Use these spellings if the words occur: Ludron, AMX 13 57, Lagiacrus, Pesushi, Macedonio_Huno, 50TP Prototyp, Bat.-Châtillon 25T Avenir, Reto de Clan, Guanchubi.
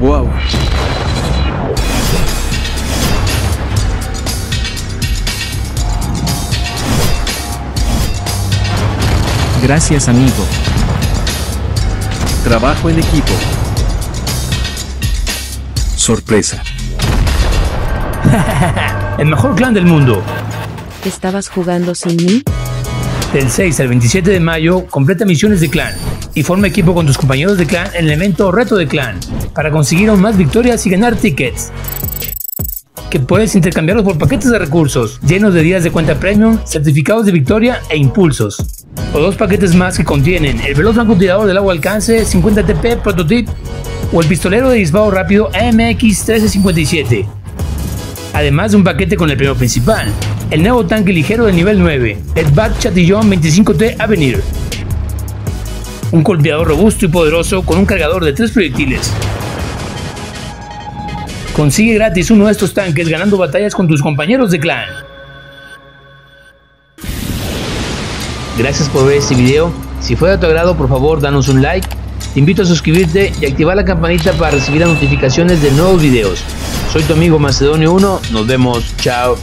Wow. Gracias, amigo. Trabajo en equipo. Sorpresa. El mejor clan del mundo. ¿Estabas jugando sin mí? Del 6 al 27 de mayo, completa misiones de clan y forma equipo con tus compañeros de clan en el evento Reto de Clan para conseguir aún más victorias y ganar tickets, que puedes intercambiarlos por paquetes de recursos llenos de días de cuenta premium, certificados de victoria e impulsos, o dos paquetes más que contienen el veloz francotirador de largo alcance 50TP Prototyp o el pistolero de disparo rápido AMX 13 57. Además de un paquete con el premio principal, el nuevo tanque ligero del nivel 9, el Bat.-Châtillon 25T Avenir. Un golpeador robusto y poderoso con un cargador de 3 proyectiles. Consigue gratis uno de estos tanques ganando batallas con tus compañeros de clan. Gracias por ver este video. Si fue de tu agrado, por favor danos un like. Te invito a suscribirte y activar la campanita para recibir las notificaciones de nuevos videos. Soy tu amigo Macedonio_Huno, nos vemos, chao.